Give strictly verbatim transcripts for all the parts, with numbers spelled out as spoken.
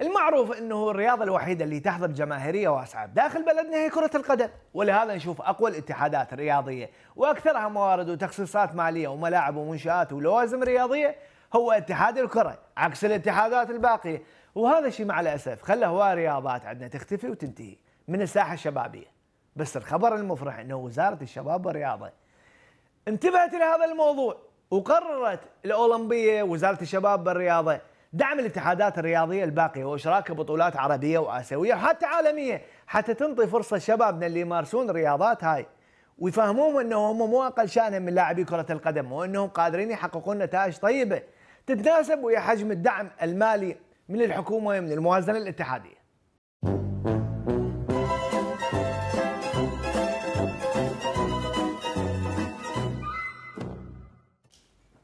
المعروف أنه الرياضة الوحيدة اللي تحظى بجماهيرية واسعة داخل بلدنا هي كرة القدم، ولهذا نشوف أقوى الاتحادات الرياضية وأكثرها موارد وتخصيصات مالية وملاعب ومنشآت ولوازم رياضية هو اتحاد الكرة عكس الاتحادات الباقية، وهذا الشيء مع الأسف خلى هواية رياضات عندنا تختفي وتنتهي من الساحة الشبابية. بس الخبر المفرح أنه وزارة الشباب والرياضة انتبهت لهذا الموضوع وقررت الأولمبية وزارة الشباب والرياضة دعم الاتحادات الرياضية الباقية وإشراكها بطولات عربية وآسيوية وحتى عالمية حتى تنطي فرصة شبابنا اللي يمارسون الرياضات هاي ويفهموهم أنهم مو أقل شأنهم من لاعبي كرة القدم، وأنهم قادرين يحققون نتائج طيبة تتناسب ويا حجم الدعم المالي من الحكومة ومن الموازنة الاتحادية.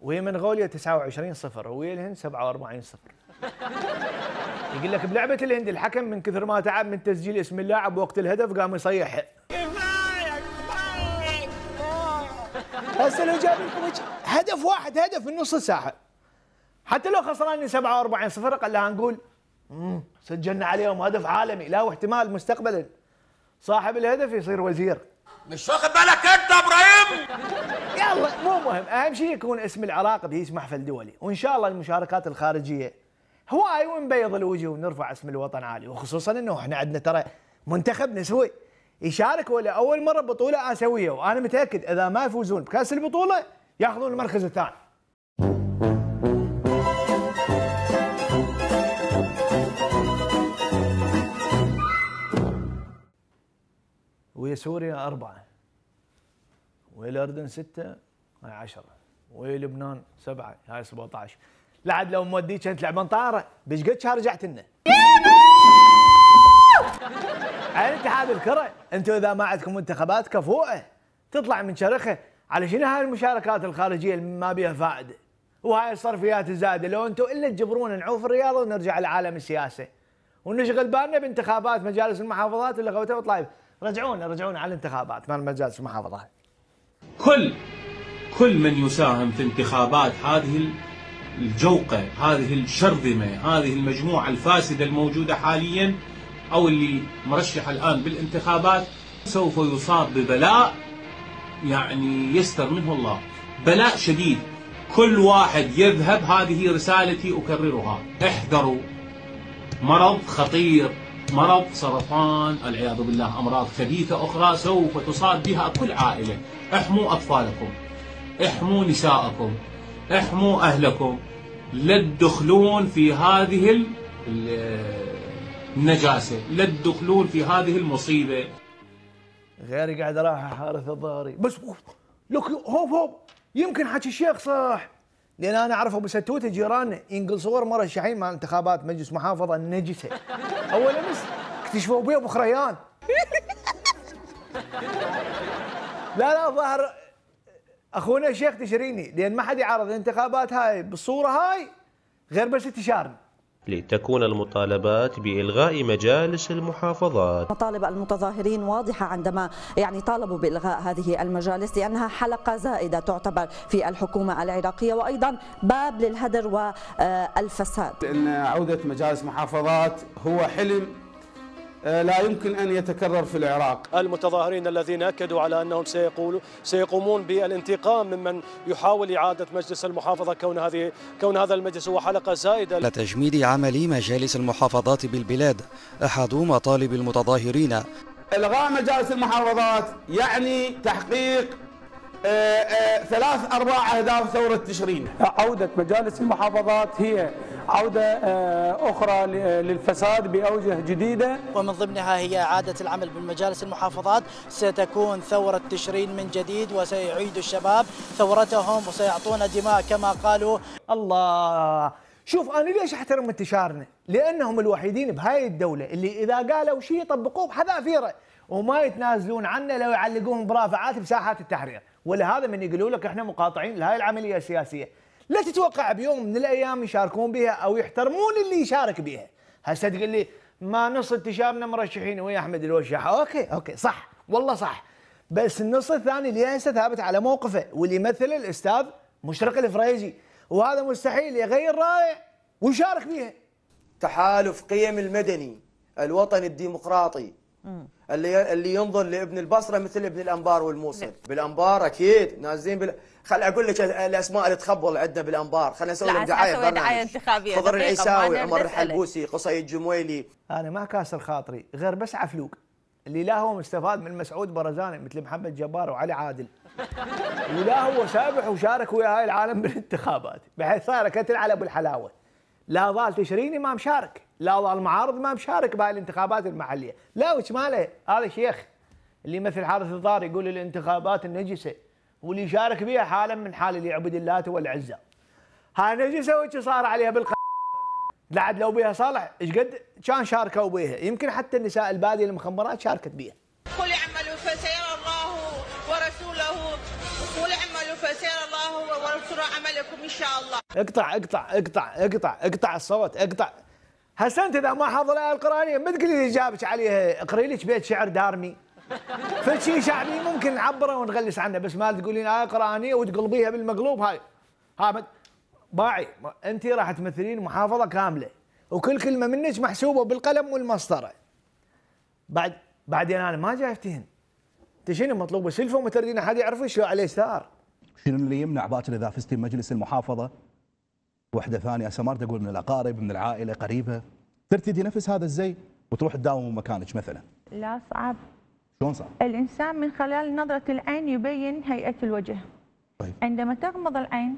وهي منغوليا تسعة وعشرين صفر وهي الهند سبعة وأربعين صفر. يقول لك بلعبة الهند الحكم من كثر ما تعب من تسجيل اسم اللاعب وقت الهدف قام يصيح كفاية كفاية كفاية. هسه لو جاب لكم هدف واحد هدف من نص الساحة حتى لو خسرانين سبعة وأربعين صفر قال لها نقول سجلنا عليهم هدف عالمي، لا واحتمال مستقبلا صاحب الهدف يصير وزير. مش واخد بالك انت يا ابراهيم؟ يلا مو مهم، اهم شيء يكون اسم العراق بهيج محفل دولي، وان شاء الله المشاركات الخارجيه هواي ونبيض الوجه ونرفع اسم الوطن عالي، وخصوصا انه احنا عندنا ترى منتخب نسوي يشارك ولا اول مره بطوله اسيويه، وانا متاكد اذا ما يفوزون بكاس البطوله ياخذون المركز الثاني. ويا سوريا أربعة ويا الأردن ستة هاي عشرة ويا لبنان سبعة هاي سبعة عشر. لعد لو مودي كانت لعبان طائرة بش قد شهر رجعت لنا. على اتحاد الكرة انتوا اذا ما عندكم منتخبات كفوءة تطلع من شرخه على شنو هاي المشاركات الخارجية اللي ما بيها فائدة وهاي الصرفيات الزايدة، لو انتوا الا تجبرونا نعوف الرياضة ونرجع لعالم السياسة ونشغل بالنا بانتخابات مجالس المحافظات اللي غوتها وطلعت. رجعونا رجعونا على الانتخابات مال مجالس المحافظات. كل كل من يساهم في انتخابات هذه الجوقه، هذه الشرذمه، هذه المجموعه الفاسده الموجوده حاليا او اللي مرشح الان بالانتخابات سوف يصاب ببلاء يعني يستر منه الله، بلاء شديد. كل واحد يذهب، هذه رسالتي اكررها، احذروا مرض خطير، مرض سرطان، العياذ بالله، أمراض خبيثة أخرى سوف تصاب بها كل عائلة. احموا أطفالكم، احموا نساءكم، احموا أهلكم، لا تدخلون في هذه النجاسة، لا تدخلون في هذه المصيبة. غيري قاعد راح حارث الظهري بس لك هوب هوب يمكن حكي الشيخ صح، لأن أنا أعرف أبو ستوتة جيراننا ينقل صور مرشحين مع انتخابات مجلس محافظة النجسة. أول أمس اكتشفوا بيه أبو خريان. لا لا ظهر أخونا الشيخ تشريني، لأن ما حد يعارض الانتخابات هاي بالصورة هاي غير بس تشارني. لتكون المطالبات بإلغاء مجالس المحافظات. مطالب المتظاهرين واضحة عندما يعني طالبوا بإلغاء هذه المجالس لأنها حلقة زائدة تعتبر في الحكومة العراقية وأيضا باب للهدر والفساد. إن عودة مجالس محافظات هو حلم لا يمكن أن يتكرر في العراق. المتظاهرين الذين أكدوا على أنهم سيقولوا سيقومون بالانتقام ممن يحاول إعادة مجلس المحافظة كون هذه كون هذا المجلس هو حلقة زائدة. لتجميد عمل مجالس المحافظات بالبلاد أحد مطالب المتظاهرين. إلغاء مجالس المحافظات يعني تحقيق آآ آآ ثلاث أرباع أهداف ثورة تشرين. عودة مجالس المحافظات هي عودة أخرى للفساد بأوجه جديدة، ومن ضمنها هي إعادة العمل بالمجالس المحافظات. ستكون ثورة تشرين من جديد وسيعيد الشباب ثورتهم وسيعطون دماء كما قالوا. الله، شوف أنا ليش أحترم انتشارنا؟ لأنهم الوحيدين بهاي الدولة اللي إذا قالوا شيء يطبقوه بحذافيره وما يتنازلون عنه لو يعلقوهم برافعات بساحات التحرير، ولهذا من يقولوا لك احنا مقاطعين لهاي العملية السياسية. لا تتوقع بيوم من الايام يشاركون بها او يحترمون اللي يشارك بها. هسه تقول لي ما نص انتشارنا مرشحين ويا احمد الوشاح، اوكي اوكي صح والله صح، بس النص الثاني اللي هسه ثابت على موقفه واللي يمثل الاستاذ مشرق الفريجي، وهذا مستحيل يغير رايه ويشارك بها. تحالف قيم المدني الوطني الديمقراطي اللي اللي ينظر لابن البصره مثل ابن الانبار والموصل. بالانبار اكيد نازلين بال... خل اقول لك الاسماء اللي تخبل عندنا بالانبار، خلينا نسوي لهم دعايه دعايه انتخابيه. خضر العيساوي، عمر الحلبوسي، قصي الجميلي. انا ما كاسر خاطري غير بس عفلوق اللي لا هو مستفاد من مسعود برزاني مثل محمد جبار وعلي عادل، ولا هو سابح وشارك ويا هاي العالم بالانتخابات بحيث صار كتل على ابو الحلاوه. لا ظال تشريني ما مشارك، لا ظال معارض ما مشارك بهاي الانتخابات المحليه، لا وش ماله هذا الشيخ اللي مثل حارث الظهري يقول الانتخابات النجسه واللي يشارك بها حالا من حال اللي يعبد اللات والعزى. هاي نجسه وش صار عليها بالق لعد لو بها صالح ايش قد كان شاركوا بها، يمكن حتى النساء الباديه المخمرات شاركت بها. قل اعملوا فسيرى الله ورسوله، قل اعملوا فسيرى الله ورسوله عملكم ان شاء الله. اقطع اقطع اقطع اقطع اقطع الصوت اقطع. هسه انت اذا ما حافظ الايه القرانيه ما تقولي لي جابك عليها، اقري لك بيت شعر دارمي. في شيء شعبي ممكن نعبره ونغلس عنه، بس ما تقولين ايه قرانيه وتقلبيها بالمقلوب. هاي ها باعي انت راح تمثلين محافظه كامله وكل كلمه منك محسوبه بالقلم والمسطره. بعد بعدين انا ما جاي افتهم تشين مطلوبه سلفه وما تردين احد يعرف شو عليه صار. شنو اللي يمنع باكر اذا فزتي بمجلس المحافظه وحده ثانيه هسه ما تقول من الاقارب من العائله قريبه ترتدي نفس هذا الزي وتروح تداوم مكانك مثلا؟ لا صعب. شلون صعب؟ الانسان من خلال نظره العين يبين هيئه الوجه. طيب عندما تغمض العين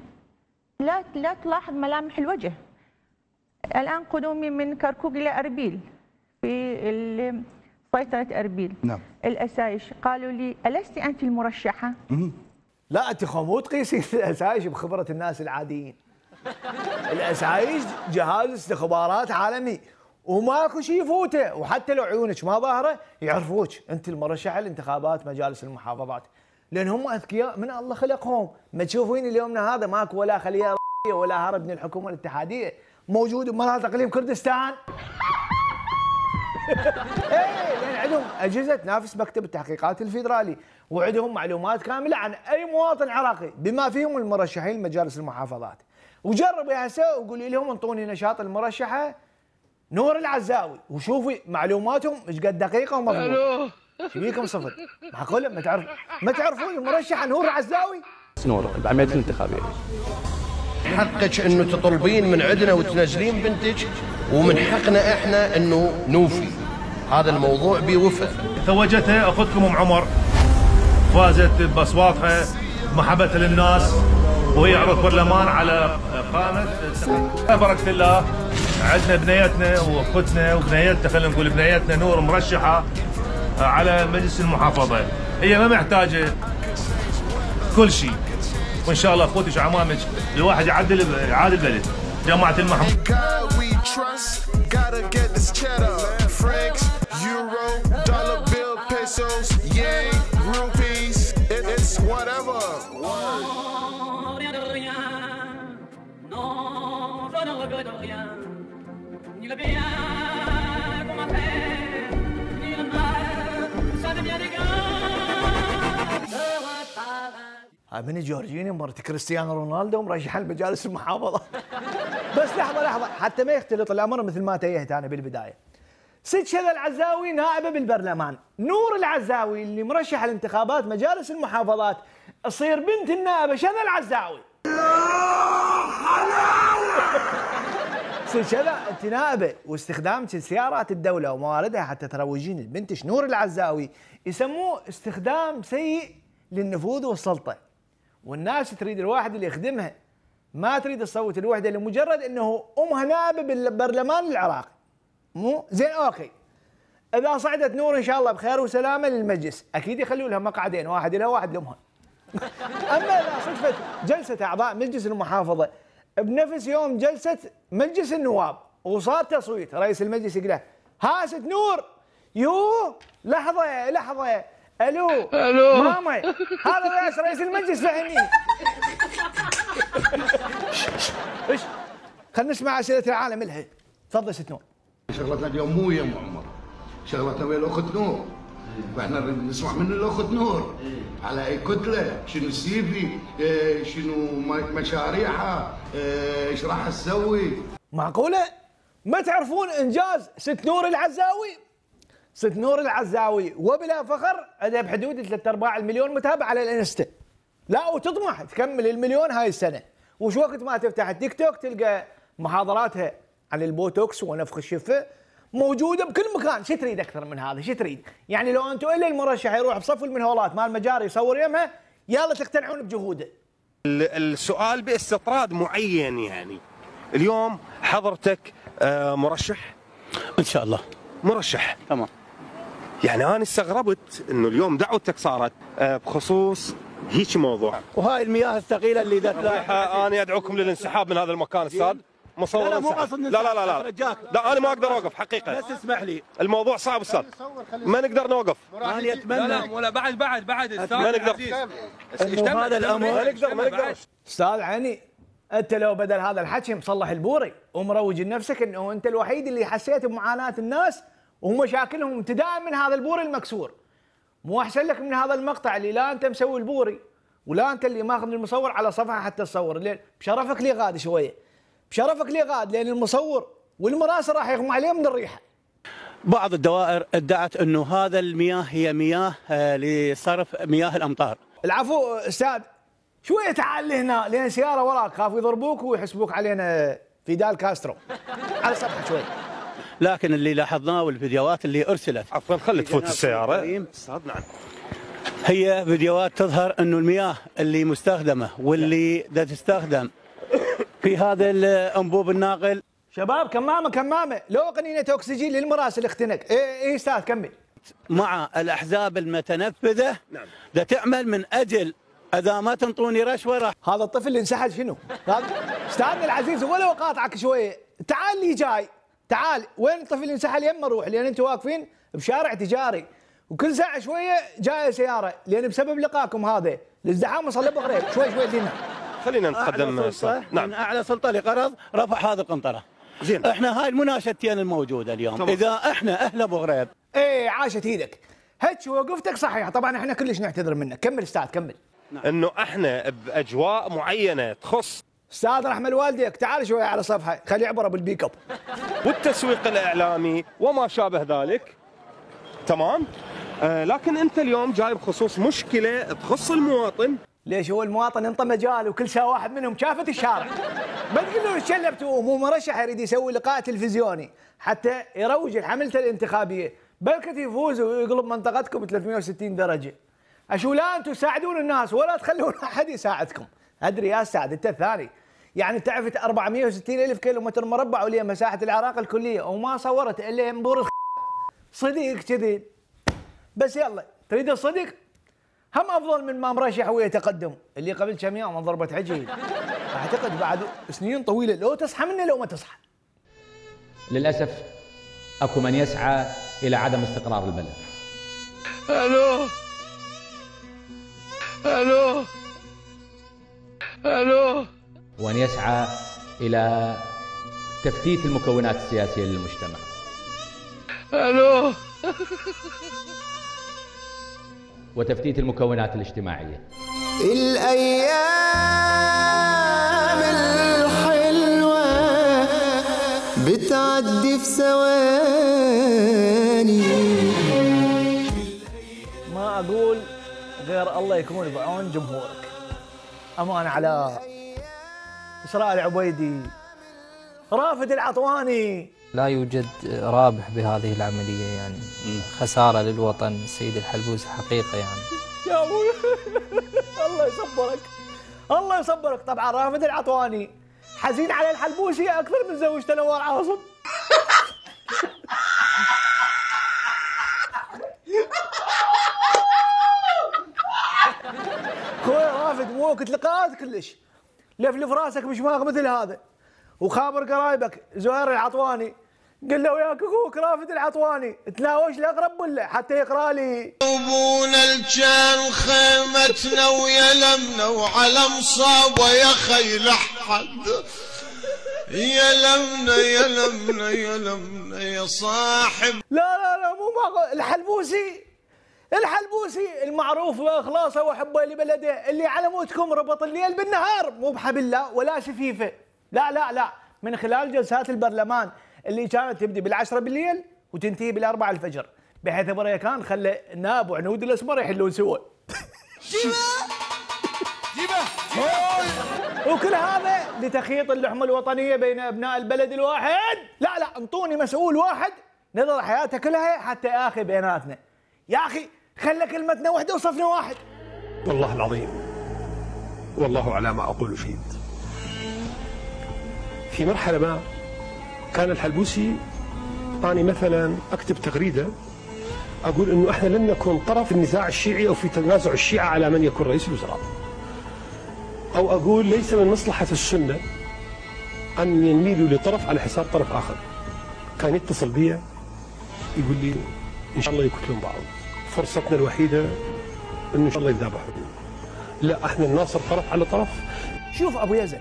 لا لا تلاحظ ملامح الوجه. الآن قدومي من كركوك إلى أربيل في سيطرة أربيل، نعم الأسايش قالوا لي ألست أنت المرشحة؟ لا أنت مو تقيسين الأسايش بخبرة الناس العاديين. الأسايش جهاز استخبارات عالمي وماكو شيء يفوته، وحتى لو عيونك ما ظاهرة يعرفوك أنت المرشحة لانتخابات مجالس المحافظات. لان هم اذكياء من الله خلقهم، ما تشوفين اليومنا هذا ماكو ولا خليه ولا هرب من الحكومه الاتحاديه، موجود بمناطق اقليم كردستان. اي لان عندهم اجهزه تنافس مكتب التحقيقات الفيدرالي، وعندهم معلومات كامله عن اي مواطن عراقي بما فيهم المرشحين لمجالس المحافظات. وجربي هسه وقولي لهم انطوني نشاط المرشحه نور العزاوي وشوفي معلوماتهم ايش قد دقيقه ومضبوطه. شو بيكم صفر؟ معقوله ما تعرف ما تعرفون المرشح نور العزاوي؟ نور بعملية الانتخابية. حقك انه تطلبين من عندنا وتنزلين بنتك، ومن حقنا احنا انه نوفي. هذا الموضوع بوفاء. توجتها اخذكم ام عمر فازت باصواتها محبتها للناس وهي عضو برلمان على قامه بركه الله. عندنا بنيتنا واختنا وبنيتنا خلينا نقول بنيتنا نور مرشحه على مجلس المحافظه، هي ما محتاجه كل شيء، وان شاء الله اخوتك وعمامك الواحد يعدل عاد البلد. جماعه المحافظه من جورجيني مرت كريستيانو رونالدو مرشحه لمجالس المحافظه. بس لحظه لحظه حتى ما يختلط الامر مثل ما تيهت انا بالبدايه. ست شذى العزاوي نائبه بالبرلمان، نور العزاوي اللي مرشحه لانتخابات مجالس المحافظات تصير بنت النائبه شذى العزاوي. ست شذى انت نائبه واستخدامك لسيارات الدوله ومواردها حتى تروجين لبنتش نور العزاوي يسموه استخدام سيء للنفوذ والسلطه. والناس تريد الواحد اللي يخدمها، ما تريد تصوت الوحده لمجرد انه امها نائبه بالبرلمان العراقي. مو زين اوكي. اذا صعدت نور ان شاء الله بخير وسلامه للمجلس، اكيد يخلوا لها مقعدين واحد لها واحد لامها. اما اذا صدفت جلسه اعضاء مجلس المحافظه بنفس يوم جلسه مجلس النواب وصار تصويت، رئيس المجلس يقول له هاست نور يو لحظه لحظه الو الو ماما هذا رئيس رئيس المجلس فهمني. ايش خلينا نسمع اسئله العالم لها. تفضل ست نور. شغلتنا اليوم مو يا ام عمر، شغلتنا ويا الاخت نور، فاحنا نريد نسمع من الاخت نور على اي كتله، شنو السيفي، شنو مشاريعها، ايش راح تسوي. معقوله ما تعرفون انجاز ست نور العزاوي؟ ست نور العزاوي وبلا فخر عندها بحدود ثلاث ارباع المليون متابع على الانستا. لا وتطمح تكمل المليون هاي السنه، وش وقت ما تفتح التيك توك تلقى محاضراتها عن البوتوكس ونفخ الشفه موجوده بكل مكان. شو تريد اكثر من هذا؟ شو تريد؟ يعني لو انتم الا المرشح يروح بصف المنهولات مال المجاري يصور يمها يلا تقتنعون بجهوده. السؤال باستطراد معين، يعني اليوم حضرتك مرشح؟ ان شاء الله مرشح. تمام. يعني انا استغربت انه اليوم دعوتك صارت بخصوص هيك موضوع، وهاي المياه الثقيله اللي دتلاها. انا ادعوكم للانسحاب من هذا المكان استاذ. مصور لا لا مو قصد لا لا لا لا, لا انا ما اقدر اوقف حقيقه، بس اسمح لي الموضوع صعب استاذ، ما نقدر نوقف. انا اتمنى لا ولا بعد بعد بعد استاذ ما نقدر هذا الامر، ما نقدر ما نقدر استاذ. يعني انت لو بدل هذا الحكي مصلح البوري ومروج لنفسك انه انت الوحيد اللي حسيت بمعاناه الناس ومشاكلهم ابتداء من هذا البوري المكسور، مو احسن لك من هذا المقطع اللي لا انت مسوي البوري ولا انت اللي ماخذ المصور على صفحه حتى تصور؟ ليه بشرفك لي غاد شويه، بشرفك لي غاد، لان المصور والمراسل راح يغمى عليهم من الريحه. بعض الدوائر ادعت انه هذا المياه هي مياه لصرف مياه الامطار. العفو استاذ، شويه تعال لهنا لان سياره وراك خاف يضربوك ويحسبوك علينا فيدال كاسترو. على صفحه شوي. لكن اللي لاحظناه والفيديوهات اللي ارسلت، عفوا خلي تفوت السياره استاذ. نعم. هي فيديوهات تظهر انه المياه اللي مستخدمه واللي دا تستخدم في هذا الانبوب الناقل. شباب كمامه كمامه، لو قنينه اكسجين للمراسل اختنق. اي اي استاذ كمل. مع الاحزاب المتنفذه نعم لتعمل من اجل اذا ما تنطوني رشوه راح. هذا الطفل اللي انسحب شنو؟ استاذنا العزيز ولو قاطعك شويه، تعال لي جاي، تعال وين الطفل اللي انسحب يمه روح، لان انتم واقفين بشارع تجاري وكل ساعه شويه جايه سياره، لان بسبب لقاكم هذا الازدحام وصل بغريب. شوي شوي لنا خلينا نتقدم. أعلى سلطة نعم. من أعلى سلطة لقرض رفع هذا القنطرة. زين. إحنا هاي المناشدتين الموجودة اليوم. طبعا. إذا إحنا أهل أبو غريب. إيه عاشت إيدك. هتش وقفتك صحيح. طبعا إحنا كلش نعتذر منك. كمل أستاذ كمل. نعم. إنه إحنا بأجواء معينة تخص. أستاذ رحمة والديك تعال شوية على صفحة خلي عبرة بالبيك أب. والتسويق الإعلامي وما شابه ذلك. تمام. آه لكن أنت اليوم جاي بخصوص مشكلة تخص المواطن. ليش هو المواطن انطى مجال وكل ساعه واحد منهم شافت الشارع. ما تقول له تشلبتوه، مو مرشح يريد يسوي لقاء تلفزيوني حتى يروج لحملته الانتخابيه، بلكت يفوز ويقلب منطقتكم ثلاثمئة وستين درجه. اشو لا انتم تساعدون الناس ولا تخلون احد يساعدكم. ادري يا استاذ انت الثاني، يعني تعرفت أربعمئة وستين الف كيلومتر مربع ولي مساحه العراق الكليه وما صورت الا منبور صديق كذي بس. يلا تريد الصدق؟ هم افضل من ما مرشح ويا تقدم اللي قبل كم يوم انضربت عجين. اعتقد بعد سنين طويله لو تصحى منه لو ما تصحى. للاسف اكو من يسعى الى عدم استقرار البلد. الو الو الو ومن يسعى الى تفتيت المكونات السياسيه للمجتمع. الو وتفتيت المكونات الاجتماعية. الأيام الحلوة بتعدي في ثواني. ما أقول غير الله يكون بعون جمهورك. أمان علاء، إسراء العبيدي، رافد العطواني. لا يوجد رابح بهذه العملية، يعني خسارة للوطن. السيد الحلبوسي حقيقة يعني يا أبوي الله يصبرك الله يصبرك. طبعا رافد العطواني حزين على الحلبوسي أكثر من زوجته نوار عاصم. خويا رافد مو وقت لقاءات كلش، لفلف راسك بشماغ مثل هذا وخابر قرايبك. زهير العطواني قل له وياك اخوك رافد العطواني تناوش لاقرب ولا حتى يقرا لي. ابونا الجان خيمتنا ويا لمنا وعلى مصاب ويا خيل احد. يا لمنا يا لمنا يا لمنا يا صاحب. لا لا لا مو ماخذ الحلبوسي، الحلبوسي المعروف باخلاصه وحبه لبلده اللي على موتكم ربط الليل بالنهار، مو بحبل لا ولا شفيفه. لا لا لا من خلال جلسات البرلمان اللي كانت تبدي بالعشرة بالليل وتنتهي بالأربعة الفجر، بحيث ابو ريكان خلى ناب وعنود الأسمر يحلون سوا. وكل هذا لتخيط اللحمة الوطنية بين أبناء البلد الواحد. لا لا، انطوني مسؤول واحد نظر حياته كلها حتى آخي بيناتنا. يا أخي خلى كلمتنا واحدة وصفنا واحد. والله العظيم والله على ما أقول فيد. في مرحلة ما كان الحلبوسي أعطاني مثلا أكتب تغريدة أقول أنه إحنا لن نكون طرف في النزاع الشيعي أو في تنازع الشيعة على من يكون رئيس الوزراء، أو أقول ليس من مصلحة السنة أن يميلوا لطرف على حساب طرف آخر. كان يتصل بي يقول لي إن شاء الله يقتلون بعض، فرصتنا الوحيدة أنه إن شاء الله يذبحوا، لا إحنا نناصر طرف على طرف. شوف أبو يزن،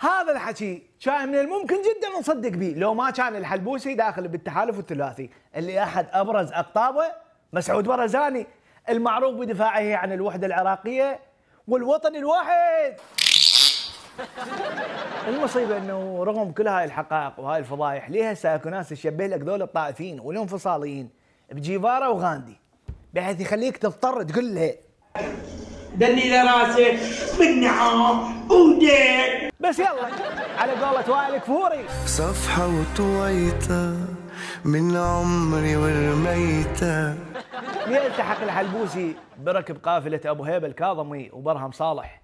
هذا الحكي كان من الممكن جدا نصدق به لو ما كان الحلبوسي داخل بالتحالف الثلاثي اللي أحد أبرز أقطابه مسعود برزاني المعروف بدفاعه عن الوحدة العراقية والوطن الواحد. المصيبة أنه رغم كل هاي الحقائق وهاي الفضايح ليها ساكو ناس تشبه لك ذول الطائفيين والانفصاليين بجيفارا وغاندي، بحيث يخليك تضطر تقول له دني لراسك بالنعام وديك بس يلا على قولة وائل كفوري. صفحة وطويته من عمري ورميته. يلتحق الحلبوسي بركب قافلة أبو هيبة الكاظمي وبرهم صالح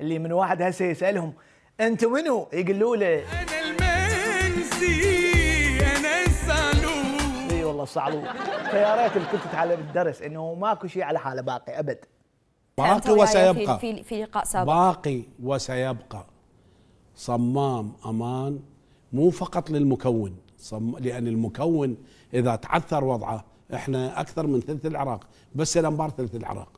اللي من واحد هسه يسألهم أنت منو؟ يقولوا له أنا المنسي أنا الصعلوك. إي والله الصعلوك. فيا ريت الكل تتعلم الدرس أنه ماكو شيء على حاله باقي أبد. باقي وسيبقى. في في لقاء سابق باقي وسيبقى صمام أمان، مو فقط للمكون، صم... لأن المكون إذا تعثر وضعه، إحنا أكثر من ثلث العراق، بس الأنبار ثلث العراق،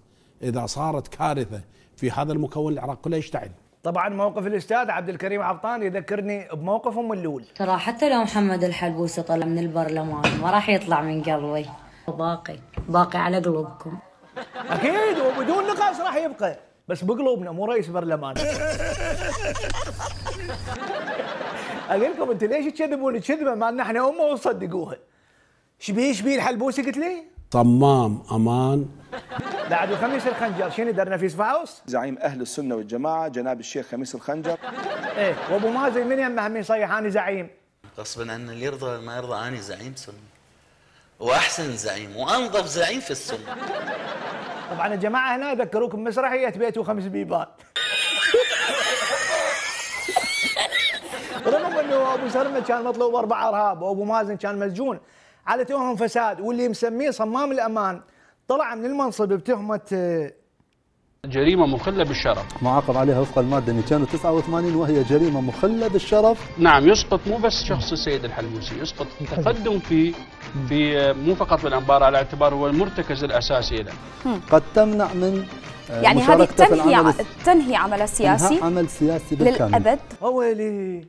إذا صارت كارثة في هذا المكون العراق كله يشتعل. طبعا موقف الأستاذ عبد الكريم عطان يذكرني بموقفهم اللول. ترى حتى لو محمد الحلبوسي طلع من البرلمان ما راح يطلع من قلبي، باقي باقي على قلوبكم. أكيد وبدون نقاش راح يبقى، بس بقلوبنا مو رئيس برلمان. أقول لكم أنتم ليش تكذبون الكذبة مالنا احنا أمه وصدقوها؟ شبيه شبيه الحلبوسي قلت لي؟ صمام أمان. بعد خميس الخنجر شنو درنا في سفاوس؟ زعيم أهل السنة والجماعة جناب الشيخ خميس الخنجر. إيه وأبو مازن من يمه هم يصيح أنا زعيم؟ غصبا عن اللي يرضى ما يرضى أنا زعيم سني. وأحسن زعيم وأنظف زعيم في السنة. طبعا الجماعة هنا ذكروكم مسرحية بيت وخمس بيبان. رغم انه ابو سلمة كان مطلوب اربع ارهاب وابو مازن كان مسجون على توهم فساد، واللي مسميه صمام الامان طلع من المنصب بتهمة جريمة مخلة بالشرف معاقب عليها وفق المادة مئتين وتسعة وثمانين وهي جريمة مخلة بالشرف. نعم يسقط مو بس شخص السيد الحلبوسي، يسقط تقدم في في مو فقط بالانبار على اعتباره هو المرتكز الاساسي له. قد تمنع من يعني هذه تنهي تنهي عمله سياسي عمل سياسي بالكامل للابد. اويلي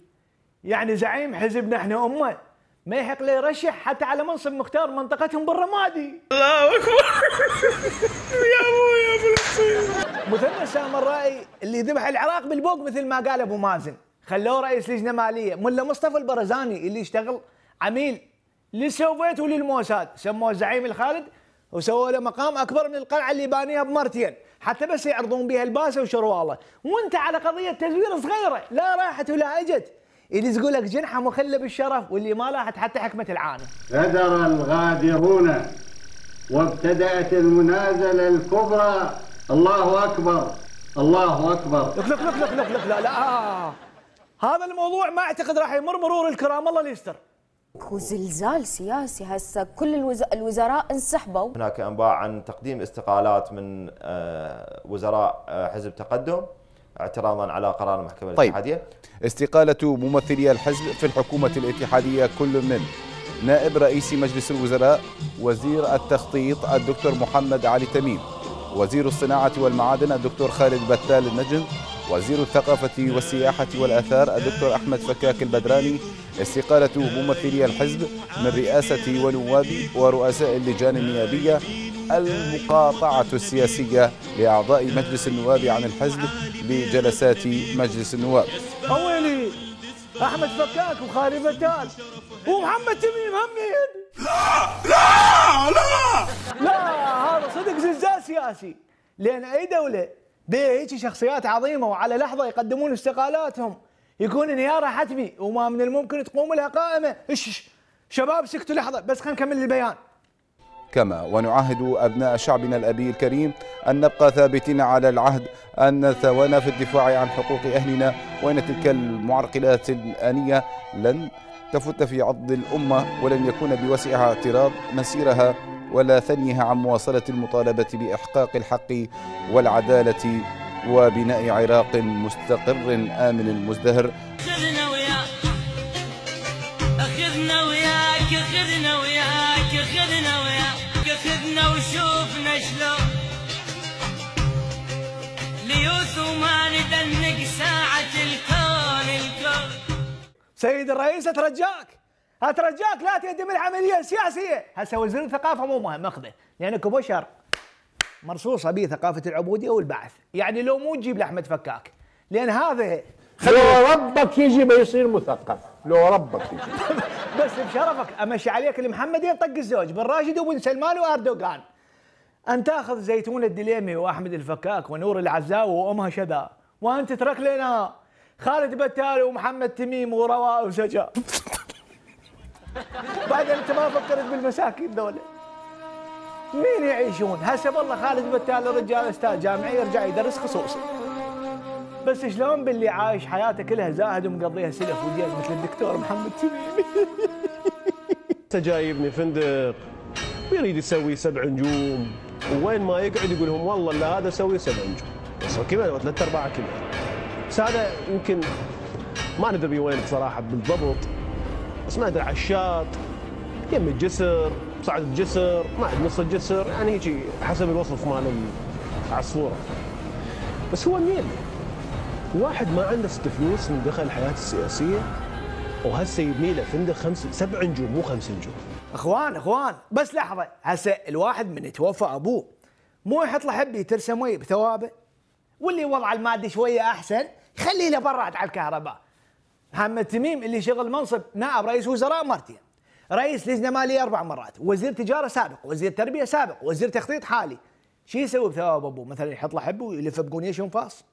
يعني زعيم حزبنا احنا امه ما يحق له يرشح حتى على منصب مختار منطقتهم بالرمادي. الله اكبر يا ابوي يا ابو مثنى سام الرائي اللي ذبح العراق بالبوق مثل ما قال ابو مازن خلوه رئيس لجنه ماليه. ملا مصطفى البرزاني اللي اشتغل عميل للسوفيت وللموساد سموه الزعيم الخالد وسووا له مقام اكبر من القلعه اللي بانيها بمرتين حتى بس يعرضون بها الباسه وشرواله، وانت على قضيه تزوير صغيره لا راحت ولا اجت يلزقوا لك جنحه مخله بالشرف واللي ما لاحت حتى حكمه العانه. غدر الغادرون وابتدات المنازله الكبرى. الله اكبر الله اكبر. لك لك لك لك لك لا لا آه. هذا الموضوع ما اعتقد راح يمر مرور الكرام الله يستر. اكو زلزال سياسي هسه كل الوز... الوزراء انسحبوا. هناك انباء عن تقديم استقالات من وزراء حزب تقدم اعتراضا على قرار المحكمه الاتحاديه. طيب. استقاله ممثلي الحزب في الحكومه الاتحاديه كل من نائب رئيس مجلس الوزراء وزير التخطيط الدكتور محمد علي تميم، وزير الصناعه والمعادن الدكتور خالد بتال النجم، وزير الثقافه والسياحه والاثار الدكتور احمد الفكاك البدراني. استقاله ممثلي الحزب من رئاسه ونواب ورؤساء اللجان النيابيه. المقاطعة السياسية لأعضاء مجلس النواب عن الحزب بجلسات مجلس النواب. أولي احمد فكاك وخالد بتال ومحمد تميم همين. لا لا لا لا هذا صدق زلزال سياسي، لان اي دوله بها هيك شخصيات عظيمه وعلى لحظه يقدمون استقالاتهم يكون انهيارها حتمي وما من الممكن تقوم لها قائمه. ايش شباب سكتوا لحظه بس خلينا نكمل البيان. كما ونعهد أبناء شعبنا الأبي الكريم أن نبقى ثابتين على العهد، أن نتوانى في الدفاع عن حقوق أهلنا، وأن تلك المعرقلات الآنية لن تفت في عضد الأمة، ولن يكون بوسعها اعتراض مسيرها ولا ثنيها عن مواصلة المطالبة بإحقاق الحق والعدالة وبناء عراق مستقر آمن مزدهر. أخذنا وياك أخذنا وياك أخذنا وياك أخذنا وياك أخذنا وشوفنا شلون ليوث وما ندنق ساعة الكون الكون. سيد الرئيس أترجاك أترجاك لا تقدم العملية السياسية. هسه وزير الثقافة مو مهم أخذه، لأنك بشر مرصوصة به ثقافة العبودية والبعث، يعني لو مو تجيب لأحمد فكاك لأن هذا لو ربك يجي بيصير مثقف، لو ربك يجي بس بشرفك امشي عليك المحمدين طق الزوج بن راشد وبن سلمان واردوغان. ان تاخذ زيتون الدليمي واحمد الفكاك ونور العزاوي وامها شذى، وان تترك لنا خالد بتال ومحمد تميم ورواء وسجا. بعد انت ما فكرت بالمساكين ذولا مين يعيشون؟ هسه والله خالد بتال رجال استاذ جامعي يرجع يدرس خصوصي، بس شلون باللي عايش حياته كلها زاهد ومقضيها سلف وديل مثل الدكتور محمد تميم؟ جايبني فندق ويريد يسوي سبع نجوم، وين ما يقعد يقول لهم والله لا هذا سوي سبع نجوم، بس كيلو ثلاث ارباع كيلو. بس هذا يمكن ما ندري وين بصراحه بالضبط، بس ما ادري على الشاط يم الجسر، صعد الجسر، ما عند نص الجسر، يعني هيجي حسب الوصف مال على الصوره. بس هو منين؟ واحد ما عنده ست فلوس من دخل الحياه السياسيه وهسه يبني له فندق خمس سبع نجوم مو خمس نجوم. اخوان اخوان بس لحظه، هسه الواحد من يتوفى ابوه مو يحط له حبي ترسم ويه بثوابه، واللي وضعه المادي شويه احسن خليه له براد على الكهرباء. محمد تميم اللي شغل منصب نائب رئيس وزراء مرتين، رئيس لجنه ماليه اربع مرات، وزير تجاره سابق، وزير تربيه سابق، وزير تخطيط حالي، شو يسوي بثواب ابوه؟ مثلا يحط له حبي ويلف بقونيش ونفاص.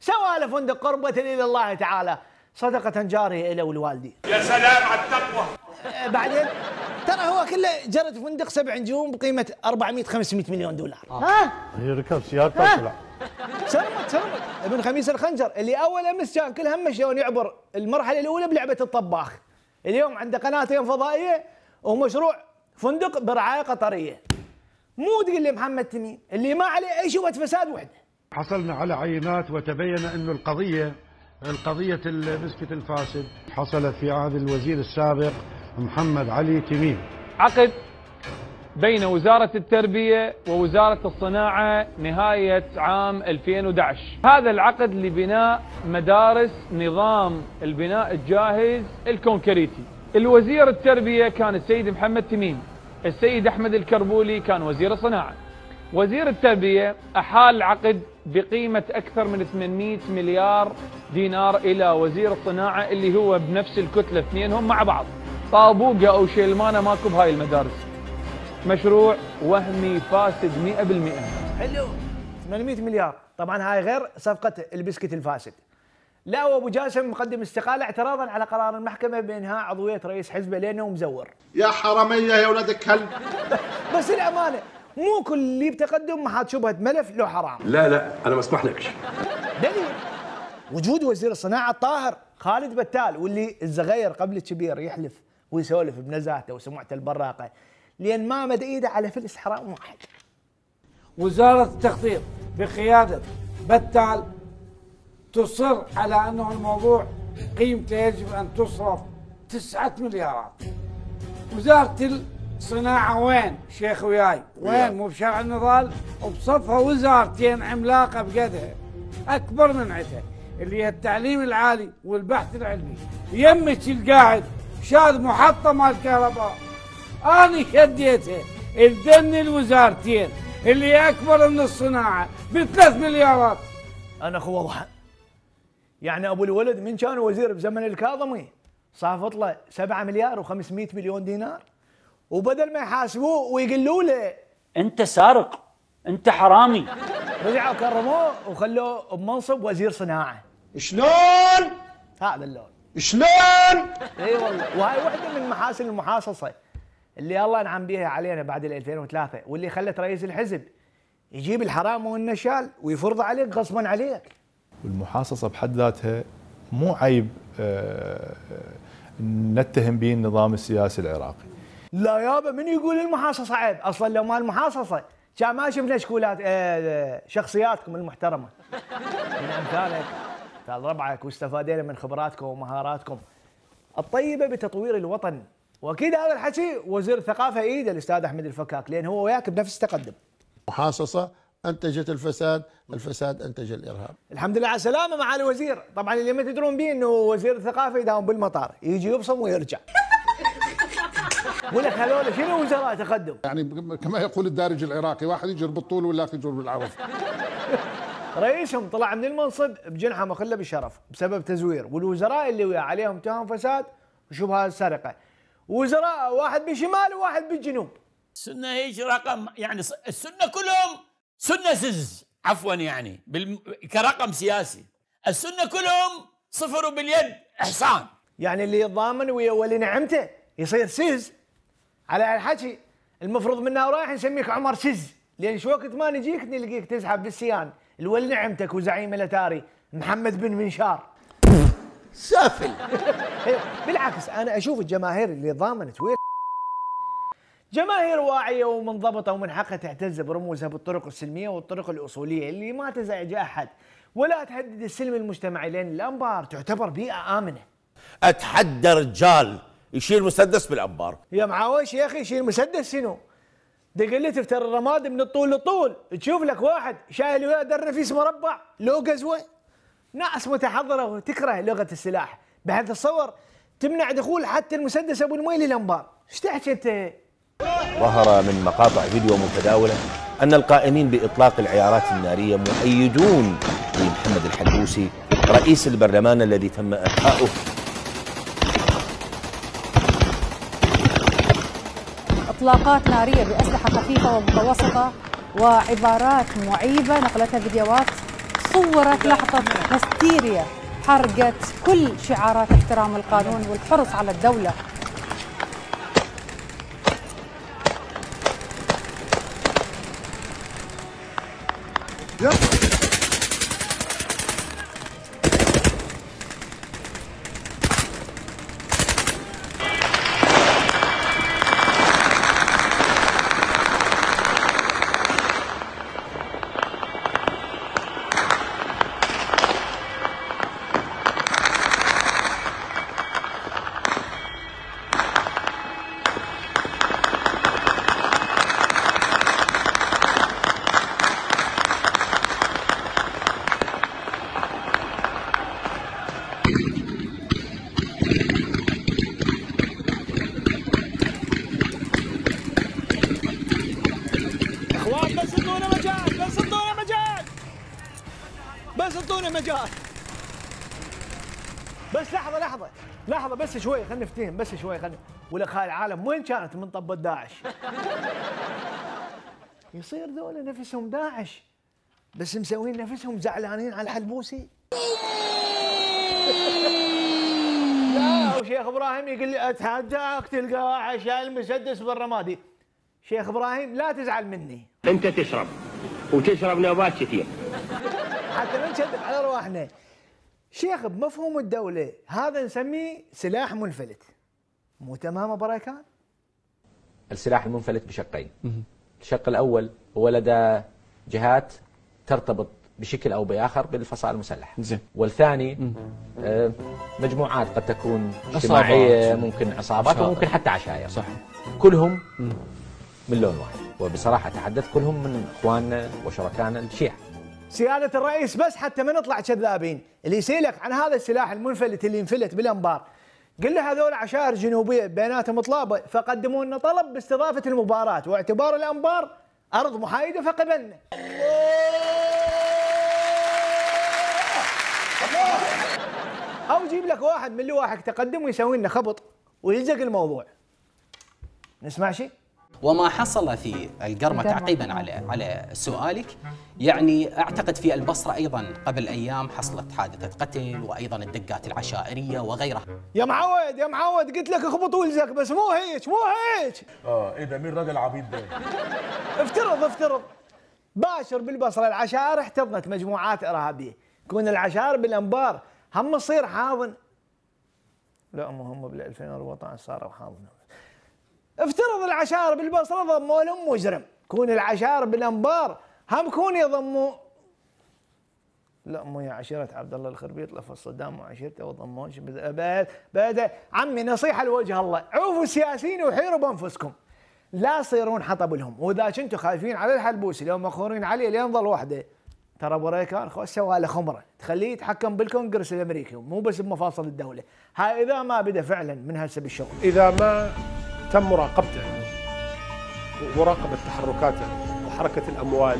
سوى له فندق قربة الى الله تعالى صدقة جارية إلى والوالدي. يا سلام على التقوى. بعدين ترى هو كله جرد فندق سبع نجوم بقيمة أربعمئة خمسمئة مليون دولار. آه. ها؟ يركب سيارته وطلع. سلمت سلمت ابن خميس الخنجر اللي أول أمس كان كل همه شلون يعبر المرحلة الأولى بلعبة الطباخ. اليوم عنده قناتين فضائية ومشروع فندق برعاية قطرية. مو تقول لي محمد تميم اللي ما عليه أي شبهة فساد وحده. حصلنا على عينات وتبين أن القضية القضية المسكت الفاسد حصلت في عهد الوزير السابق محمد علي تميم. عقد بين وزارة التربية ووزارة الصناعة نهاية عام ألفين وأحد عشر، هذا العقد لبناء مدارس نظام البناء الجاهز الكونكريتي. الوزير التربية كان السيد محمد تميم، السيد أحمد الكربولي كان وزير الصناعة. وزير التربية أحال عقد بقيمة أكثر من ثمانمئة مليار دينار إلى وزير الصناعة اللي هو بنفس الكتلة، اثنينهم مع بعض طابوقة أو شيلمانة ماكو بهاي المدارس. مشروع وهمي فاسد مئة بالمئة. حلو ثمانمئة مليار، طبعا هاي غير صفقة البسكت الفاسد. لا وابو جاسم مقدم استقالة اعتراضا على قرار المحكمة بإنهاء عضوية رئيس حزبه لأنه مزور. يا حرامية يا ولد الكلب. بس الأمانة مو كل اللي بتقدم محط شبهة ملف له حرام. لا لا أنا ما أسمح لكش. دليل وجود وزير الصناعة الطاهر خالد بتال واللي الزغير قبل الكبير يحلف ويسولف بنزاهته وسمعته البراقة لأن ما مد إيده على فلس حرام واحد. وزارة التخطيط بقيادة بتال تصر على أنه الموضوع قيمته يجب أن تصرف تسعة مليارات. وزارة صناعة وين شيخ وياي؟ وين؟ مو بشارع النضال وبصفها وزارتين عملاقة بقدها أكبر من عتها اللي هي التعليم العالي والبحث العلمي. يمك القاعد شاد محطة مال كهرباء أنا شديتها الدن الوزارتين اللي أكبر من الصناعة بثلاث مليارات. أنا أخو واضحة يعني ابو الولد من كان وزير بزمن الكاظمي صافط له سبعة مليار وخمسمئة مليون دينار، وبدل ما يحاسبوه ويقولوا له انت سارق انت حرامي، رجعوا كرموه وخلوه بمنصب وزير صناعه. شلون؟ هذا اللون. شلون؟ اي والله، وهي وحده من محاسن المحاصصه اللي الله انعم بها علينا بعد ألفين وثلاثة، واللي خلت رئيس الحزب يجيب الحرام والنشال ويفرض عليك غصبا عليك. والمحاصصه بحد ذاتها مو عيب أه نتهم به النظام السياسي العراقي. لا يابا، من يقول المحاصصه عيب؟ اصلا لو ما المحاصصه كان ما شفنا شكولات أه شخصياتكم المحترمه من امثالك استاذ ربعك، واستفادينا من خبراتكم ومهاراتكم الطيبه بتطوير الوطن. واكيد هذا الحكي وزير الثقافه ايده الاستاذ احمد الفكاك، لان هو وياك بنفس التقدم. محاصصه انتجت الفساد، الفساد انتج الارهاب. الحمد لله على السلامه مع الوزير. طبعا اللي ما تدرون به انه وزير الثقافه يداوم بالمطار، يجي يبصم ويرجع. ولك هذول شنو وزراء تقدم؟ يعني كما يقول الدارج العراقي، واحد يجر بالطول ولا يجر بالعرض. رئيسهم طلع من المنصب بجنحه مخله بالشرف بسبب تزوير، والوزراء اللي وياه عليهم تهم فساد وشبهات سرقه. وزراء واحد بالشمال وواحد بالجنوب. السنه هيك رقم، يعني السنه كلهم سنه سز، عفوا يعني بالم... كرقم سياسي، السنه كلهم صفر وباليد احصان. يعني اللي يتضامن ويا ولي نعمته يصير سز. على هالحكي المفروض منا ورايح نسميك عمر سز، لان شو وقت ما نجيك نلقيك تزحف بالسيان الولي نعمتك وزعيم الاتاري محمد بن منشار. سافل. بالعكس انا اشوف الجماهير اللي ضامنت ويا جماهير واعيه ومنضبطه ومن حقها تعتز برموزها بالطرق السلميه والطرق الاصوليه اللي ما تزعج احد ولا تهدد السلم المجتمعي، لان الانبار تعتبر بيئه امنه. اتحدى رجال يشيل مسدس بالانبار. يا معاويش يا اخي يشيل مسدس شنو؟ دقلي تفتر الرماد من الطول للطول، تشوف لك واحد شايل وياه درفيس مربع لو قزوه. ناس متحضره وتكره لغه السلاح بحيث تصور تمنع دخول حتى المسدس ابو المي للانبار. ايش تحكي انت؟ ظهر من مقاطع فيديو متداوله ان القائمين باطلاق العيارات الناريه مؤيدون لمحمد الحلبوسي رئيس البرلمان الذي تم إلقاؤه. اطلاقات ناريه باسلحه خفيفه ومتوسطه وعبارات معيبه نقلتها فيديوهات صورت لحظه هستيريا حرقت كل شعارات احترام القانون والحرص على الدوله. بس شوي خلينا نفتهم، بس شوي خلينا. ولك هاي العالم وين كانت من طبت داعش؟ يصير ذولا نفسهم داعش بس مسوين نفسهم زعلانين على الحلبوسي. لا وشيخ ابراهيم يقول لي اتحداك تلقى شايل مسدس بالرمادي. شيخ ابراهيم لا تزعل مني، انت تشرب وتشرب نوبات كثير حتى ما نشدك على رواحنا. شيخ بمفهوم الدولة هذا نسميه سلاح منفلت، مو تمام ابو رايكان؟ السلاح المنفلت بشقين. الشق الأول هو لدى جهات ترتبط بشكل أو بآخر بالفصائل المسلحة. زين. والثاني آه مجموعات قد تكون اجتماعية، ممكن عصابات وممكن حتى عشائر. صح. كلهم مم. من لون واحد، وبصراحة أتحدث كلهم من إخواننا وشركائنا الشيعة. سيادة الرئيس بس حتى ما نطلع كذابين، اللي يسألك عن هذا السلاح المنفلت اللي انفلت بالانبار، قل له هذول عشائر جنوبيه بيناتهم اطلابه فقدموا لنا طلب باستضافه المباراه واعتبار الانبار ارض محايده فقبلنا. او جيب لك واحد من لواحق تقدم ويسوي لنا خبط ويلزق الموضوع. نسمع شيء؟ وما حصل في القرمة تعقيبا على على سؤالك، يعني اعتقد في البصره ايضا قبل ايام حصلت حادثه قتل وايضا الدقات العشائريه وغيرها. يا معود يا معود قلت لك اخبط ولزق، بس مو هيك مو هيك. اه ايه ده؟ مين الراجل العبيط ده؟ افترض افترض باشر بالبصره العشائر احتضنت مجموعات ارهابيه، كون العشائر بالانبار هم تصير حاضن. لا مو هم بال ألفين وأربعة عشر صاروا حاضن. افترض العشائر بالبصره ضموا لهم مجرم، كون العشائر بالانبار هم كون يضموا. لا مو يا عشيره عبد الله الخربيط لفظ صدام وعشيرته وضموش. بعد بعد عمي نصيحه لوجه الله، عوفوا السياسيين وحيروا بانفسكم، لا تصيرون حطب لهم. واذا كنتوا خايفين على الحلبوسي لو مخورين عليه لين ظل وحده، ترى بريكان خوش سوى له خمره تخليه يتحكم بالكونغرس الامريكي مو بس بمفاصل الدوله. هاي اذا ما بدا فعلا من هسه بالشغل، اذا ما تم مراقبته ومراقبة تحركاته وحركة الأموال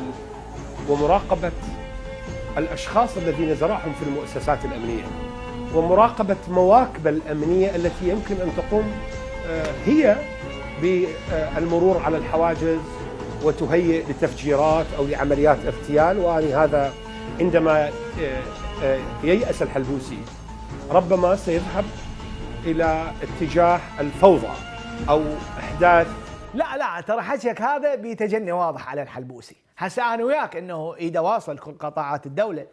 ومراقبة الأشخاص الذين زرعهم في المؤسسات الأمنية ومراقبة مواكب الأمنية التي يمكن أن تقوم هي بالمرور على الحواجز وتهيئ لتفجيرات أو لعمليات اغتيال. وأنا هذا عندما ييأس الحلبوسي ربما سيذهب إلى اتجاه الفوضى أو أحداث. لا لا ترى حكيك هذا بتجني واضح على الحلبوسي. هسه أنا وياك إنه يتواصل كل قطاعات الدولة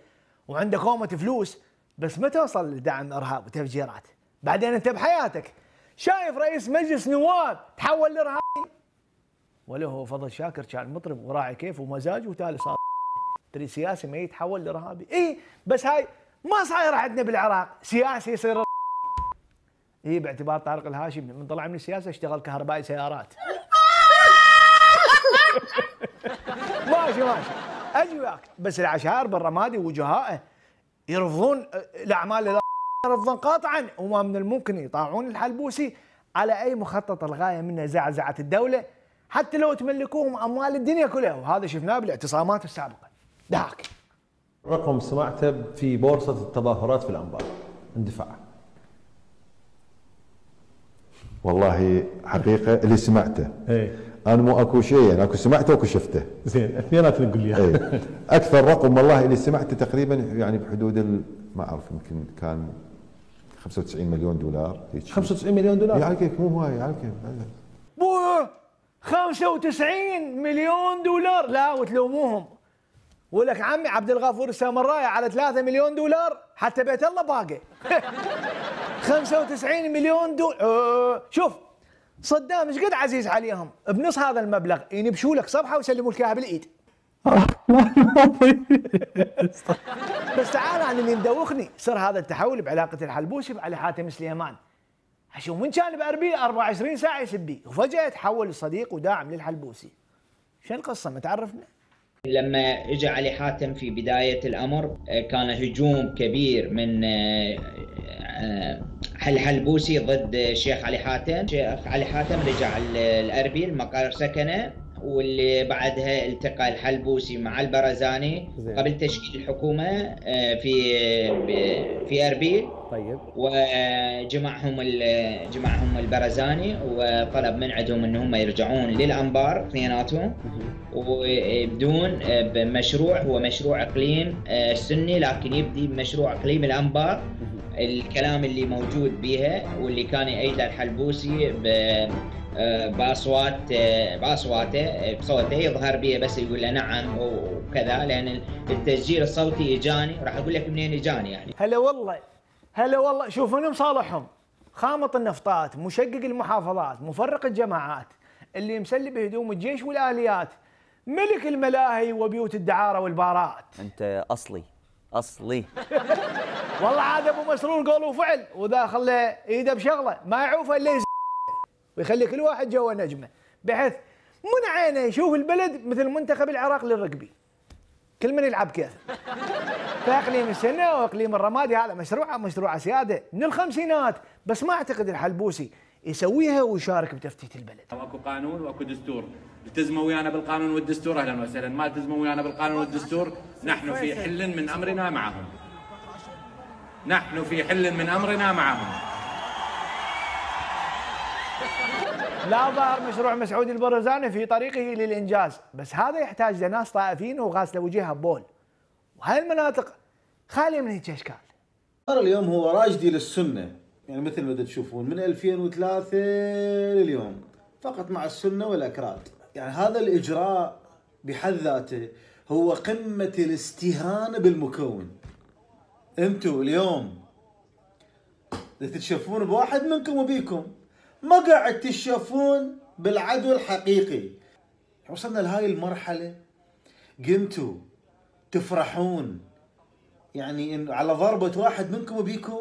وعنده كومة فلوس، بس ما توصل لدعم إرهاب وتفجيرات. بعدين أنت بحياتك شايف رئيس مجلس نواب تحول لإرهابي؟ ولا هو فضل شاكر كان مطرب وراعي كيف ومزاج وتالي صار تري سياسي ما يتحول لإرهابي. إيه بس هاي ما صاير عندنا بالعراق، سياسي يصير هي باعتبار طارق الهاشمي من طلع من السياسه اشتغل كهربائي سيارات. ماشي ماشي اجي وياك، بس العشائر بالرمادي وجهائه يرفضون الاعمال رفضا قاطعا، وما من الممكن يطاوعون الحلبوسي على اي مخطط الغايه منه زعزعه الدوله حتى لو تملكوهم اموال الدنيا كلها، وهذا شفناه بالاعتصامات السابقه. دعك رقم سمعته في بورصه التظاهرات في الانبار اندفاع. والله حقيقه اللي سمعته ايه انا مو اكو شيء، يعني اكو سمعته واكو شفته. زين اثنيناتنا نقول لي ايه. اكثر رقم والله اللي سمعته تقريبا يعني بحدود ال... ما اعرف يمكن كان خمسة وتسعين مليون دولار. خمسة وتسعين مليون دولار يعني كيف مو هواي يعني كيف بو خمسة وتسعين مليون دولار. لا وتلوموهم ولك عمي عبد الغفور السامراي على ثلاثة مليون دولار حتى بيت الله باقي. خمسة وتسعين مليون دولار. شوف صدام ايش قد عزيز عليهم، بنص هذا المبلغ ينبشوا لك صفحه ويسلموا لك اياها بالايد. بس تعال عن اللي مدوخني، صار هذا التحول بعلاقه الحلبوسي بعلي حاتم سليمان. شوف من كان باربيله أربعة وعشرين ساعة يسبيه وفجاه تحول لصديق وداعم للحلبوسي. شو القصه ما تعرفنا؟ لما اجى علي حاتم في بدايه الامر كان هجوم كبير من الحلبوسي ضد الشيخ علي حاتم. الشيخ علي حاتم رجع الاربيل مقر سكنه، واللي بعدها التقى الحلبوسي مع البرزاني قبل تشكيل الحكومه في في اربيل. طيب وجمعهم جمعهم البرزاني وطلب من عندهم ان هم يرجعون للانبار اثنيناتهم ويبدون بمشروع، هو مشروع اقليم سني لكن يبدي بمشروع اقليم الانبار. الكلام اللي موجود بها واللي كان يأيده الحلبوسي باصوات باصواته بصوته يظهر بها، بس يقول له نعم وكذا، لان التسجيل الصوتي اجاني. راح اقول لك منين اجاني يعني. هلا والله هلا والله شوف من مصالحهم، خامط النفطات، مشقق المحافظات، مفرق الجماعات، اللي مسلي بهدوم الجيش والاليات، ملك الملاهي وبيوت الدعاره والبارات. انت اصلي اصلي. والله عاد ابو مسرور قول وفعل، وذا خلى ايده بشغله ما يعوفه الا يز ويخلي كل واحد جوا نجمه، بحيث من عينه يشوف البلد مثل منتخب العراق للرقبي، كل من يلعب كيف. فاقليم السنه واقليم الرمادي هذا مشروع مشروع سياده من الخمسينات، بس ما اعتقد الحلبوسي يسويها ويشارك بتفتيت البلد. واكو قانون واكو دستور، التزموا ويانا بالقانون والدستور اهلا وسهلا، ما التزموا ويانا بالقانون والدستور نحن في حل من امرنا معهم. نحن في حل من أمرنا معهم. لا ظهر مشروع مسعود البرزاني في طريقه للإنجاز، بس هذا يحتاج لناس طائفين وغاسلة وجهها بول، وهاي المناطق خالية من هيك أشكال. اليوم هو راجدي للسنة، يعني مثل ما تشوفون من ألفين وثلاثة لليوم فقط مع السنة والأكراد. يعني هذا الإجراء بحد ذاته هو قمة الاستهانة بالمكون. انتوا اليوم تتشفون بواحد منكم وبيكم، ما قاعد تتشفون بالعدو الحقيقي. وصلنا لهاي المرحلة قمتوا تفرحون يعني على ضربة واحد منكم وبيكم.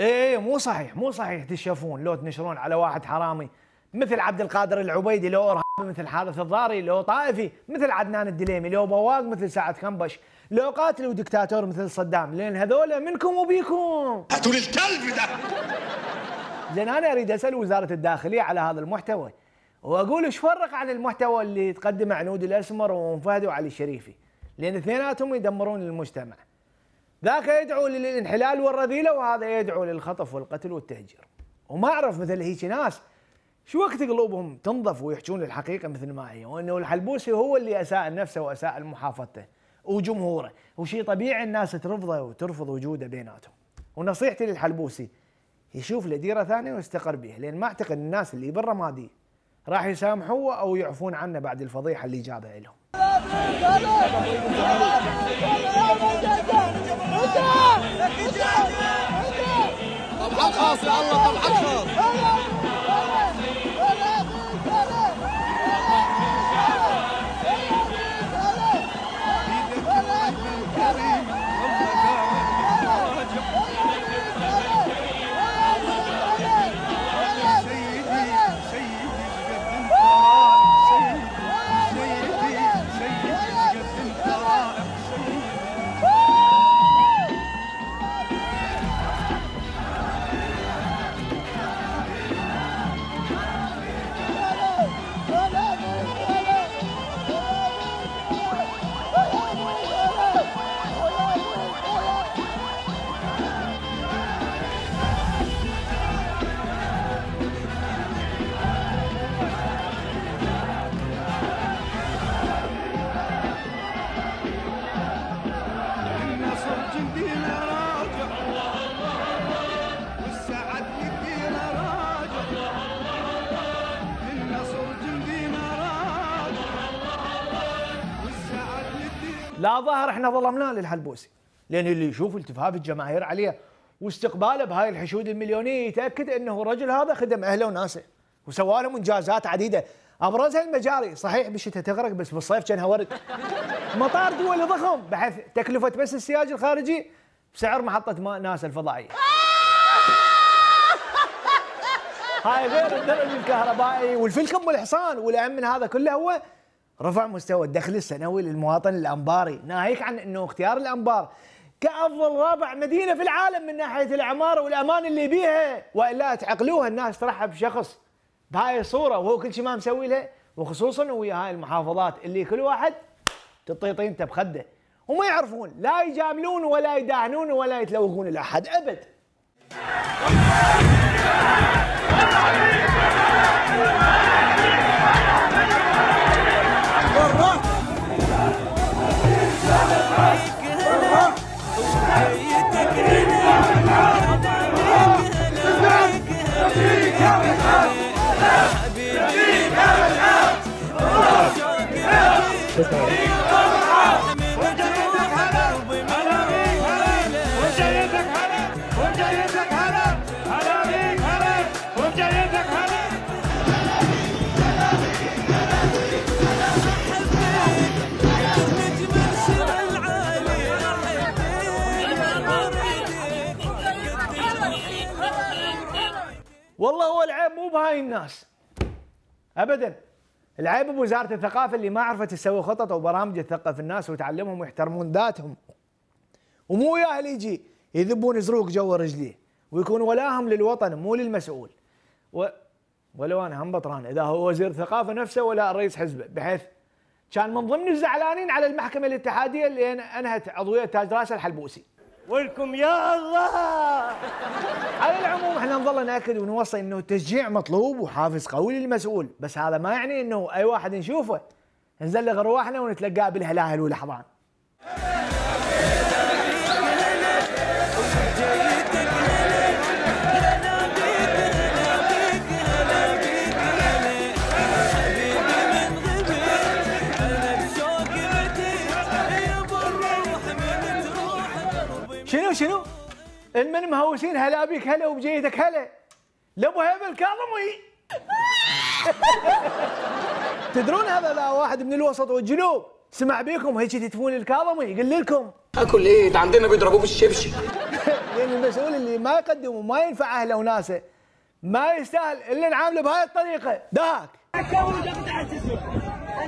ايه مو صحيح، مو صحيح تشوفون لو تنشرون على واحد حرامي مثل عبد القادر العبيدي، لو ارهابي مثل حارث الظهري، لو طائفي مثل عدنان الدليمي، لو بواق مثل سعد كنبش، لو قاتل ودكتاتور مثل صدام، لان هذول منكم وبيكم. هاتوا للكلب ده. زين انا اريد اسال وزاره الداخليه على هذا المحتوى واقول ايش فرق عن المحتوى اللي تقدمه عناد الاسمر وام فهد وعلي الشريفي، لان اثنيناتهم يدمرون المجتمع. ذاك يدعو للانحلال والرذيله وهذا يدعو للخطف والقتل والتهجير. وما اعرف مثل هيك ناس شو وقت قلوبهم تنظف ويحجون الحقيقه مثل ما هي، وانه الحلبوسي هو اللي اساء نفسه واساء لمحافظته وجمهوره، وشي طبيعي الناس ترفضه وترفض وجوده بيناتهم. ونصيحتي للحلبوسي يشوف له ديره ثانيه ويستقر بها، لان ما اعتقد الناس اللي برا مادي راح يسامحوه او يعفون عنه بعد الفضيحه اللي جابها لهم. طبعا خاص لله، طبعا خاص. لا ظهر احنا ظلمناه للحلبوسي، لان اللي يشوف التفاف الجماهير عليه واستقباله بهاي الحشود المليونيه يتاكد انه الرجل هذا خدم اهله وناسه وسوى لهم انجازات عديده، ابرزها المجاري. صحيح بالشتاء تغرق بس بالصيف كانها ورد. مطار دولي ضخم بحيث تكلفه بس السياج الخارجي بسعر محطه ماء ناسا الفضائيه. هاي غير الدرج الكهربائي والفلكم والحصان، والاهم من هذا كله هو رفع مستوى الدخل السنوي للمواطن الأنباري، ناهيك عن أنه اختيار الأنبار كأفضل رابع مدينة في العالم من ناحية العمارة والأمان اللي بيها، وإلا تعقلوها الناس ترحب بشخص بهاي الصورة وهو كل شيء ما مسوي له، وخصوصاً ويا هاي المحافظات اللي كل واحد تطيطينته بخده وما يعرفون لا يجاملون ولا يداهنون ولا يتلوقون لأحد أبد. والله هو العيب مو بهاي الناس ابدا، العيب بوزاره الثقافه اللي ما عرفت تسوي خطط وبرامج تثقف الناس وتعلمهم ويحترمون ذاتهم، ومو ياهل يجي يذبون زروق جوا رجليه ويكون ولاهم للوطن مو للمسؤول. و... ولو انا هم بطران اذا هو وزير الثقافه نفسه ولا الرئيس حزبه، بحيث كان من ضمن الزعلانين على المحكمه الاتحاديه اللي انهت عضويه تاج راس الحلبوسي. ولكم يا الله. على العموم احنا نظل ناكد ونوصي انه التشجيع مطلوب وحافز قوي للمسؤول، بس هذا ما يعني انه اي واحد نشوفه نزلغ ارواحنا ونتلقاه بالهلاهل والحضان. شنو شنو؟ المن مهوسين هلا بيك هلا وبجيتك هلا لابو هبل الكاظمي. تدرون هذا لا واحد من الوسط والجنوب سمع بيكم هيك تتفون الكاظمي يقول لكم اكل ايه عندنا بيضربوه بالشبشب. لان المسؤول اللي ما يقدم وما ينفع اهله وناسه ما يستاهل الا نعامله بهاي الطريقه. داك انا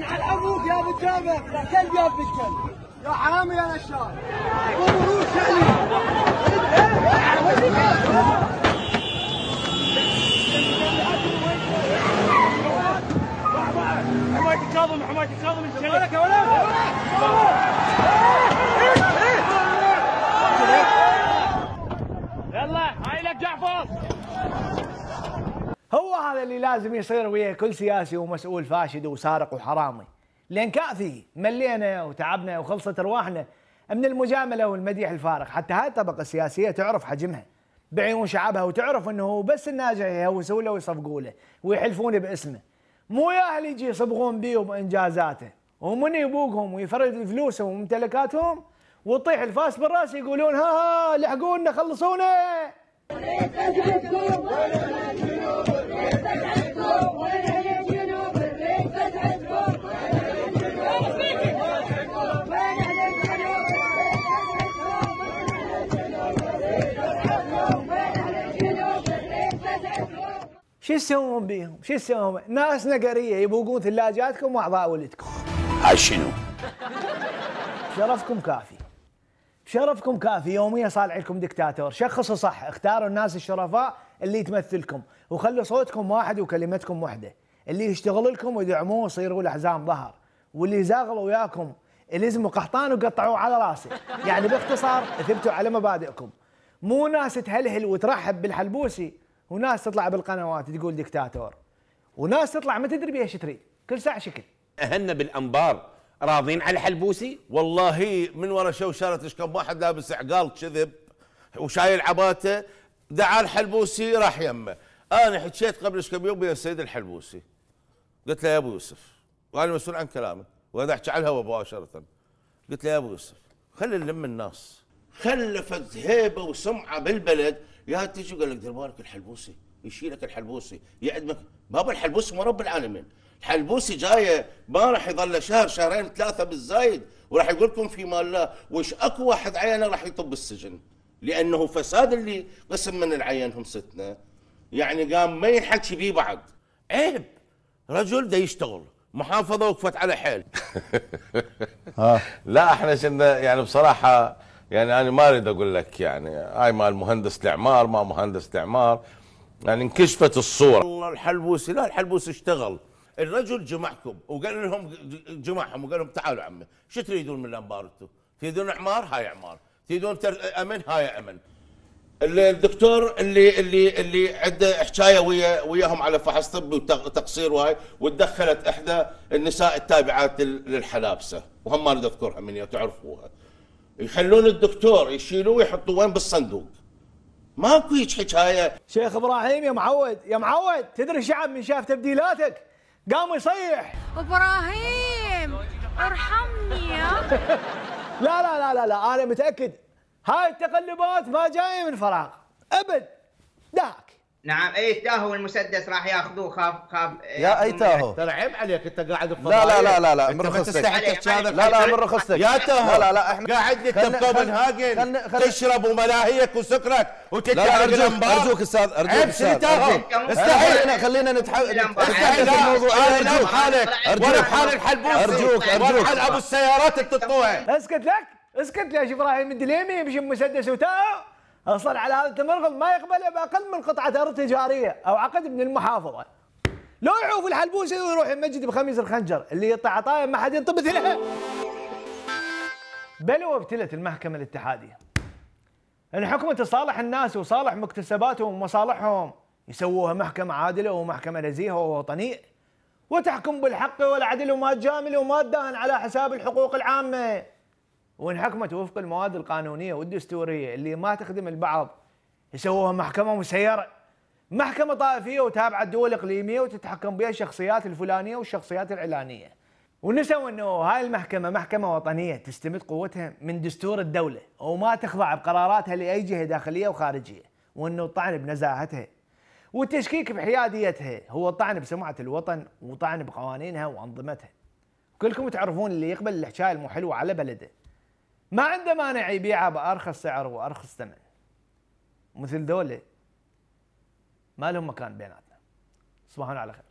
على ابوك يا ابو الجامع يا كلب يا ابو الكلب يا حرامي يا نشال. حماية الكاظمي حماية الكاظمي شغلك يا ولد. يلا هاي لك جعفر. هو هذا اللي لازم يصير ويا كل سياسي ومسؤول فاشد وسارق وحرامي، لان كافي ملينا وتعبنا وخلصت ارواحنا من المجامله والمديح الفارغ. حتى هاي الطبقه السياسيه تعرف حجمها بعيون شعبها وتعرف انه بس الناجح يهوسوا له ويصفقوا له ويحلفون باسمه، مو ياهل يجي يصبغون بيه وبانجازاته ومن يبوقهم ويفرد فلوسهم وممتلكاتهم ويطيح الفاس بالراس يقولون ها ها لحقونا خلصونا. شو يسوون بيهم؟ شو يسوون؟ ناس نقريه يبوقون ثلاجاتكم واعضاء ولدكم. هاي شنو؟ شرفكم كافي. شرفكم كافي، يوميا صالح لكم دكتاتور، شخصوا صح، اختاروا الناس الشرفاء اللي تمثلكم، وخلوا صوتكم واحد وكلمتكم وحده، اللي يشتغل لكم ويدعموه ويصيروا له حزام ظهر، واللي زاغلوا وياكم الزموا قحطان وقطعوه على راسه، يعني باختصار ثبتوا على مبادئكم. مو ناس تهلهل وترحب بالحلبوسي، وناس تطلع بالقنوات تقول دكتاتور، وناس تطلع ما تدري بايش تريد، كل ساعه شكل. اهلنا بالانبار راضين على الحلبوسي؟ والله من ورا شوشره كم واحد لابس عقال كذب وشايل عباته دعا الحلبوسي راح يمه. انا حكيت قبل كم يوم ويا السيد الحلبوسي، قلت له يا ابو يوسف، وانا مسؤول عن كلامي وهذا احكي على الهواء مباشره، قلت له يا ابو يوسف خلي نلم الناس، خلفت هيبه وسمعه بالبلد. يا تيجي قال لك دير بالك الحلبوسي يشيلك، الحلبوسي يعدمك. بابا الحلبوسي مو رب العالمين، الحلبوسي جايه ما راح يظل شهر شهرين ثلاثه بالزايد وراح يقول لكم في مال الله، وش اكو واحد عينه راح يطب السجن، لانه فساد اللي قسم من العينهم ستنا، يعني قام ما ينحكي بيه بعد. عيب رجل دا يشتغل، محافظه وقفت على حيل. لا احنا كنا يعني بصراحه يعني انا ما اريد اقول لك يعني هاي مال مهندس الاعمار ما مهندس الاعمار، يعني انكشفت الصوره. والله الحلبوسي لا الحلبوسي اشتغل، الرجل جمعكم وقال لهم جمعهم وقال لهم تعالوا عمي شو تريدون من الانبار انتم؟ تريدون اعمار؟ هاي اعمار، تريدون امن؟ هاي امن. الدكتور اللي اللي اللي عنده حكايه ويا وياهم على فحص طبي وتقصير وهاي، وتدخلت احدى النساء التابعات للحلابسه وهم ما اريد اذكرها من تعرفوها. يخلون الدكتور يشيلوه ويحطوه وين بالصندوق. ماكو هيك حكايه. شيخ ابراهيم يا معود يا معود، تدري الشعب من شاف تبديلاتك قام يصيح ابراهيم ارحمني يا. لا لا لا لا لا انا متاكد هاي التقلبات ما جايه من فراغ ابد. داك نعم اي تاهو المسدس راح ياخذوه خاف خاف يا اي تاهو ترى عيب عليك انت قاعد بفضايح. لا لا لا لا من رخصتك لا لا من رخصتك يا تاهو. لا لا احنا قاعد لك بكوبنهاجن تشرب وملاهيك وسكرك وتتجرب الانبار. ارجوك استاذ ارجوك استاذ استحيل خلينا نتحدث الموضوع. ارجوك حالك ولا بحال الحلبوسي ارجوك ارجوك ولا بحال ابو السيارات بتطوع. اسكت لك اسكت لك يا ابراهيم الدليمي يمشي مسدس وتاهو أصل على هذا التمرغل ما يقبله بأقل من قطعة أرض تجارية أو عقد من المحافظة. لو يعوف الحلبوسي ويروح يمجد بخميس الخنجر اللي يطلع عطايا ما حد ينطبث لها. بل وابتلت المحكمة الاتحادية الحكم تصالح الناس وصالح مكتسباتهم ومصالحهم، يسووها محكمة عادلة ومحكمة نزيهة ووطنية، وتحكم بالحق والعدل وما تجامل وما تداهن على حساب الحقوق العامة، وانحكمت وفق المواد القانونية والدستورية اللي ما تخدم البعض يسووها محكمة مسيرة، محكمة طائفية وتابعة الدول الإقليمية وتتحكم بها الشخصيات الفلانية والشخصيات العلانية، ونسوا أنه هاي المحكمة محكمة وطنية تستمد قوتها من دستور الدولة وما تخضع بقراراتها لأي جهة داخلية وخارجية، وأنه الطعن بنزاهتها والتشكيك بحياديتها هو طعن بسمعة الوطن وطعن بقوانينها وأنظمتها. كلكم تعرفون اللي يقبل الحكاية المو حلوة على بلده ما عنده مانع يبيعها بأرخص سعر وأرخص ثمن، مثل دولة ما لهم مكان بيناتنا. تصبحون على خير.